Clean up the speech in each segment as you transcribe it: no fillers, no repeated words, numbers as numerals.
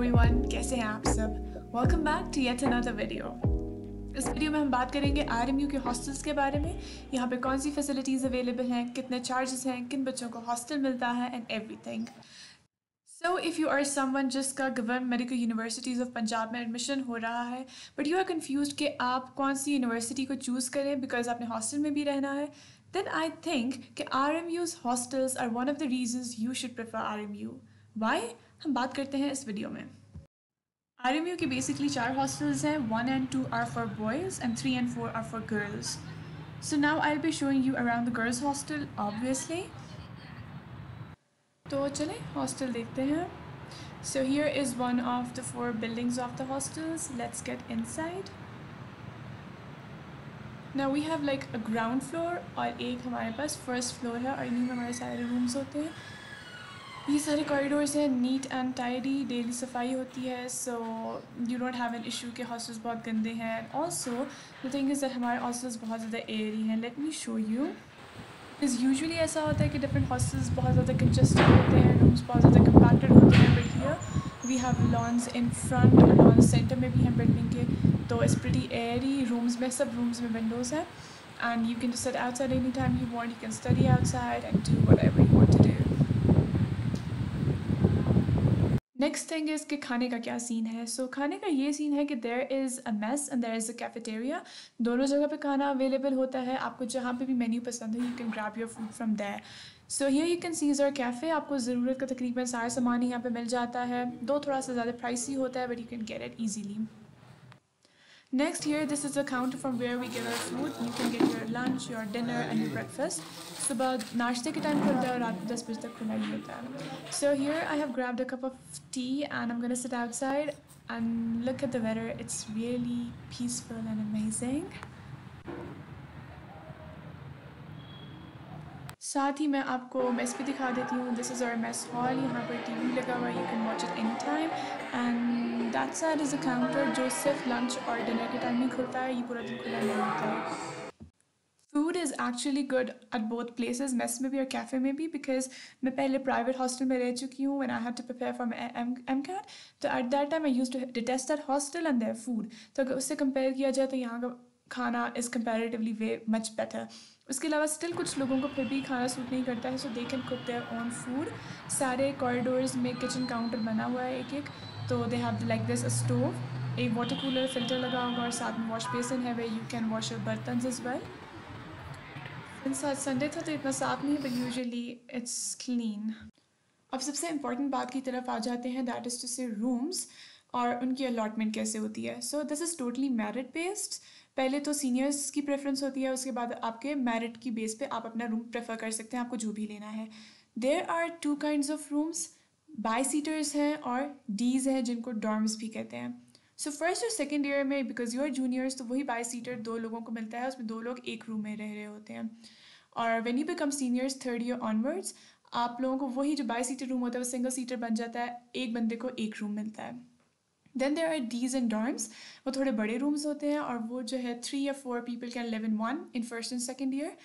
Everyone, कैसे हैं आप सब। Welcome back to yet another video. इस वीडियो में हम बात करेंगे आरएमयू के हॉस्टल्स के बारे में, यहाँ पे कौन सी फैसिलिटीज़ अवेलेबल हैं, कितने चार्जेस हैं, किन बच्चों को हॉस्टल मिलता है and everything. So if you are someone जिसका government medical universities of Punjab में एडमिशन हो रहा है बट यू आर कन्फ्यूज कि आप कौन सी यूनिवर्सिटी को चूज़ करें बिकॉज आपने हॉस्टल में भी रहना है, देन आई थिंक कि RMU's hostels are one of the reasons you should prefer RMU। Why, हम बात करते हैं इस वीडियो में। RMU के बेसिकली चार हॉस्टल्स हैं, 1 and 2 are for boys and 3 and 4 are for girls. So now I will be showing you around the girls hostel obviously. तो चलें हॉस्टल देखते हैं। So here is one of the 4 buildings of the hostels. Let's get inside. Now we have like a ground floor और एक हमारे पास first floor है और इन्हीं में हमारे सारे रूम्स होते हैं। ये सारे कॉरिडोर्स हैं, नीट एंड टाइडी, डेली सफाई होती है। So you don't have an issue के हॉस्टल्स बहुत गंदे हैं। And also the thing is that हमारे हॉस्टल्स बहुत ज़्यादा एयरी हैं। Let me show you. Is usually ऐसा होता है कि डिफरेंट हॉस्टल्स बहुत ज़्यादा कंजेस्टेड होते हैं, रूम्स बहुत ज़्यादा कंपैक्टेड होते हैं। But here we have lawns in front, lawns centre में भी हैं बिल्डिंग के, तो इट्स प्रीटी एयरी। रूम्स में, सब रूम्स में विंडोज़ हैं and you can sit outside any time you want, you can study outside and do whatever you want to do. Next thing is कि खाने का क्या सीन है। सो खाने का ये सीन है कि there is a mess and there is a cafeteria. दोनों जगह पे खाना अवेलेबल होता है, आपको जहाँ पे भी मेन्यू पसंद हो you can grab your food from there. So here you can see is our cafe. आपको ज़रूरत का तकरीबन सारा सामान यहाँ पे मिल जाता है, दो थोड़ा सा ज़्यादा प्राइसी होता है but you can get it easily. Next here, this is the counter from where we get our food. You can get your lunch, your dinner and your breakfast. सुबह नाश्ते के टाइम खुलता है और रात 10 बजे तक खुला ही होता है। So here I have grabbed a cup of tea and I'm going to sit outside and look at the weather. It's really peaceful and amazing. साथ ही मैं आपको मेस भी दिखा देती हूँ। This is our mess hall, यहाँ पर TV लगा हुआ है, you can watch it any time. And that side is a counter जो सिर्फ लंच और डिनर के टाइम ही खुलता है, ये पूरा दिन खुला नहीं होता है। Food is actually good at both places, mess में भी और कैफ़े में भी, बिकॉज मैं पहले प्राइवेट हॉस्टल में रह चुकी हूँ when I had to prepare for MCAT। तो at that time I used to detest that hostel and their food. तो अगर उससे कंपेयर किया जाए तो यहाँ का खाना is comparatively way much better. उसके अलावा स्टिल कुछ लोगों को फिर भी खाना सूट नहीं करता है, so they can cook their own food. सारे कॉरिडोर्स में किचन काउंटर बना हुआ है एक एक, तो they have like this stove, एक वाटर कूलर, फिल्टर लगा होगा और साथ में वॉश बेसिन है way you can wash your बर्तन एज वेल। सिंस आज संडे था तो इतना साफ नहीं है बट यूजुअली इट्स क्लीन। अब सबसे इम्पॉर्टेंट बात की तरफ आ जाते हैं, that is to say rooms और उनकी अलॉटमेंट कैसे होती है। So this is totally merit based. पहले तो सीनियर्स की प्रेफरेंस होती है, उसके बाद आपके मेरिट की बेस पे आप अपना रूम प्रेफर कर सकते हैं, आपको जो भी लेना है। There are 2 kinds of rooms, bi seaters हैं और डीज हैं जिनको डॉर्म्स भी कहते हैं। सो फर्स्ट और सेकेंड ईयर में बिकॉज यू आर जूनियर्स, तो वही बाई सीटर 2 लोगों को मिलता है, उसमें 2 लोग एक रूम में रह रहे होते हैं। और when you become seniors 3rd year onwards आप लोगों को वही जो बाई सीटर रूम होता है वो सिंगल सीटर बन जाता है, एक बंदे को एक रूम मिलता है। Then there are Ds and dorms, वो थोड़े बड़े रूम्स होते हैं और वो जो है 3 या 4 people can live in one in first and second year,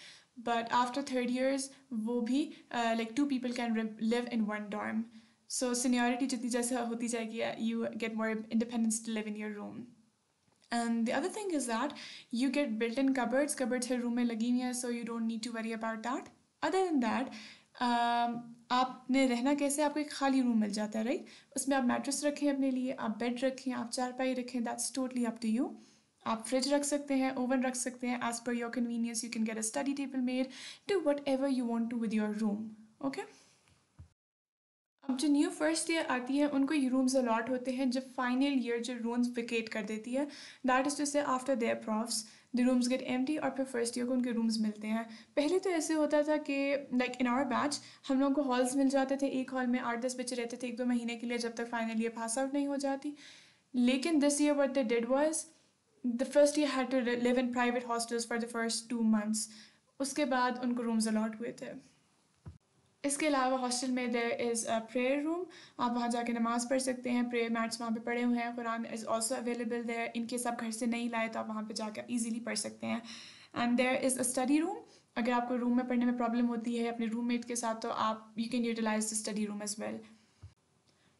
but after 3rd years वो भी like 2 people can live in one dorm. So seniority जितनी जैसा होती जाएगी you get more independence to live in your room. And the other thing is that you get built in cupboards, cupboards हर room में लगी हुई हैं, so you don't need to worry about that. Other than that आपने रहना कैसे, आपको एक खाली रूम मिल जाता है राइट, उसमें आप मैट्रेस रखें अपने लिए, आप बेड रखें, आप चारपाई रखें, that's totally up to you. आप फ्रिज रख सकते हैं, ओवन रख सकते हैं, as per your convenience. You can get a study table made, do whatever you want to with your room. Okay, अब जो न्यू फर्स्ट ईयर आती है उनको ये रूम्स अलॉट होते हैं जब फाइनल ईयर जो रूम्स वेकेट कर देती है, that is to say after their profs the rooms get empty और फिर फर्स्ट ईयर को उनके रूम्स मिलते हैं। पहले तो ऐसे होता था कि लाइक इन आवर बैच हम लोगों को हॉल्स मिल जाते थे, एक हॉल में 8-10 बच्चे रहते थे 1-2 महीने के लिए जब तक फाइनल ईयर पास आउट नहीं हो जाती। लेकिन this year what they did was the first year had to live in private hostels for the first 2 months, उसके बाद उनको रूम्स अलॉट हुए थे। इसके अलावा हॉस्टल में there is a prayer room, आप वहाँ जाके नमाज़ पढ़ सकते हैं, प्रेयर मैट्स वहाँ पे पड़े हुए हैं, Quran is also available there. In case आप घर से नहीं लाए तो आप वहाँ पे जाकर ईजिली पढ़ सकते हैं। And there is a study room, अगर आपको रूम में पढ़ने में प्रॉब्लम होती है अपने रूममेट के साथ तो आप you can utilise the study room as well.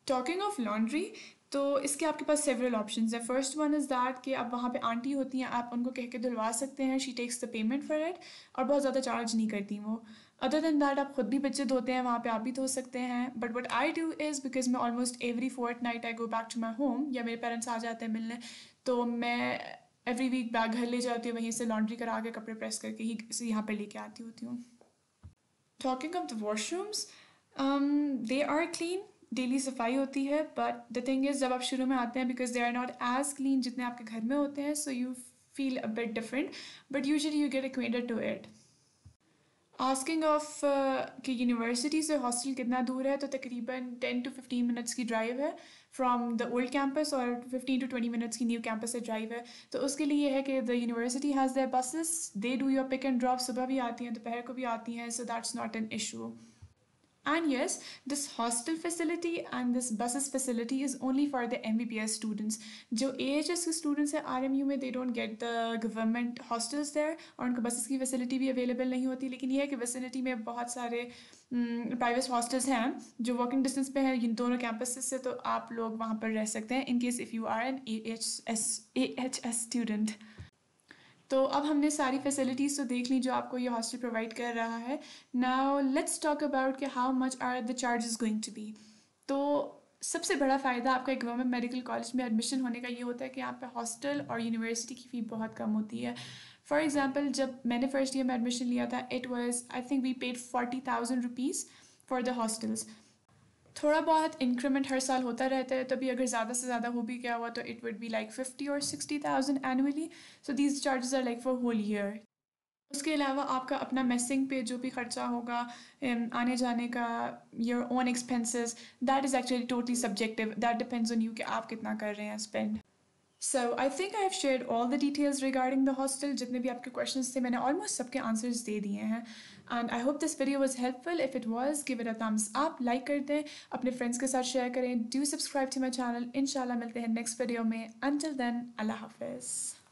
Talking of laundry, तो इसके आपके पास सेवरल ऑप्शंस है. फर्स्ट वन इज़ दैट कि आप वहाँ पे आंटी होती हैं, आप उनको कह के दिलवा सकते हैं, she takes the payment for it, और बहुत ज़्यादा चार्ज नहीं करती वो. अदर दैन दैट आप ख़ुद भी बच्चे धोते हैं, वहाँ पे आप भी धो सकते हैं. But what I do is, because मैं almost every fortnight I go back to my home, या मेरे पेरेंट्स आ जाते हैं मिलने, तो मैं एवरी वीक बैग घर ले जाती हूँ, वहीं से लॉन्ड्री करा के कपड़े प्रेस करके ही यहाँ पर लेके आती होती हूँ. Talking of the washrooms, they are clean, daily सफाई होती है. बट द थिंग इज़, जब आप शुरू में आते हैं, because they are not as clean जितने आपके घर में होते हैं, so you feel a bit different, but usually you get acquainted to it. Asking of कि यूनिवर्सिटी से हॉस्टल कितना दूर है, तो तकरीबन 10 to 15 मिनट्स की ड्राइव है फ्रॉम द ओल्ड कैंपस, और 15 to 20 मिनट्स की न्यू कैंपस से ड्राइव है. तो उसके लिए है कि the university has their buses, they do your pick and drop, सुबह भी आती हैं, दोपहर को भी आती हैं, so that's not an issue. And yes, this hostel facility and this buses facility is only for the MVPS students. जो AHS के students हैं RMU में, they don't get the government hostels there, और उनको buses की facility भी available नहीं होती. लेकिन ये है कि vicinity में बहुत सारे private hostels हैं जो walking distance पे हैं इन दोनों campuses से, तो आप लोग वहाँ पर रह सकते हैं in case if you are an AHS student. तो अब हमने सारी फैसिलिटीज़ तो देख ली जो आपको ये हॉस्टल प्रोवाइड कर रहा है. नाउ लेट्स टॉक अबाउट कि how much are the charges going to be. तो सबसे बड़ा फ़ायदा आपका एक गवर्नमेंट मेडिकल कॉलेज में एडमिशन होने का ये होता है कि यहाँ पे हॉस्टल और यूनिवर्सिटी की फ़ी बहुत कम होती है. फॉर एग्ज़ाम्पल, जब मैंने फर्स्ट ईयर में एडमिशन लिया था, it was I think we paid 40,000 rupees for the hostels. थोड़ा बहुत इंक्रीमेंट हर साल होता रहता है, तो भी अगर ज़्यादा से ज़्यादा हो भी क्या हुआ तो it would be like 50,000 or 60,000 annually. So these charges are like for whole year. उसके अलावा आपका अपना मेसिंग पे जो भी खर्चा होगा, आने जाने का, your own expenses, that is actually totally subjective. That depends on you कि आप कितना कर रहे हैं spend. So I think I have shared all the details regarding the hostel. जितने भी आपके क्वेश्चंस थे मैंने ऑलमोस्ट सबके आंसर्स दे दिए हैं. And I hope this video was helpful. If it was, give it a thumbs up, like कर दें, अपने फ्रेंड्स के साथ शेयर करें. Do subscribe to my channel. इंशाल्लाह मिलते हैं नेक्स्ट वीडियो में. अंटिल देन, अल्लाह हाफिज़.